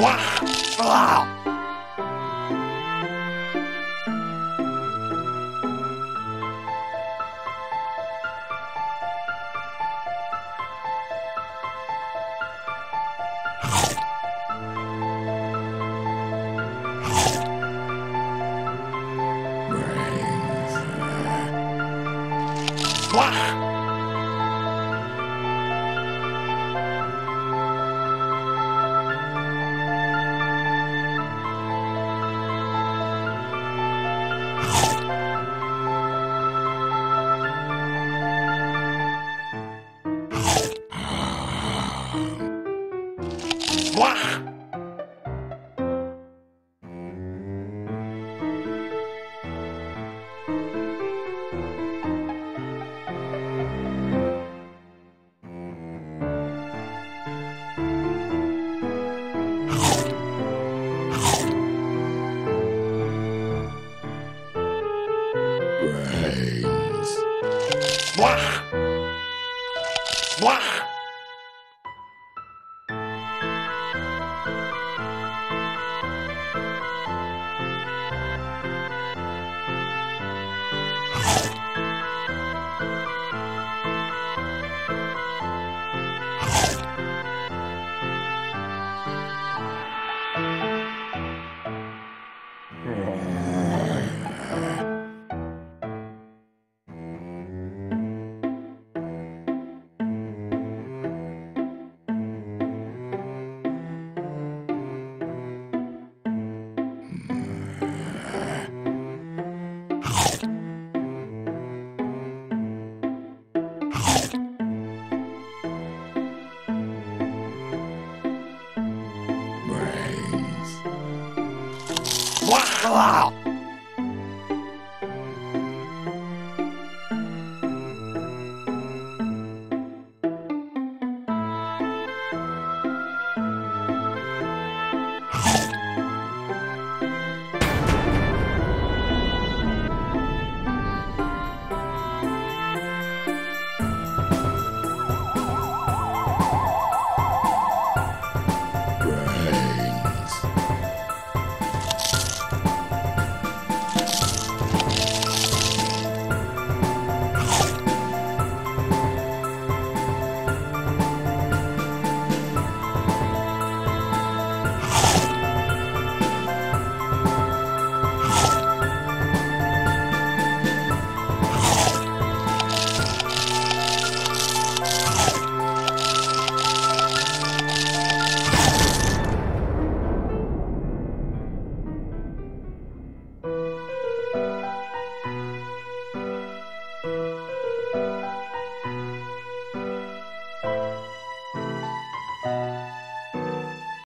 Wow.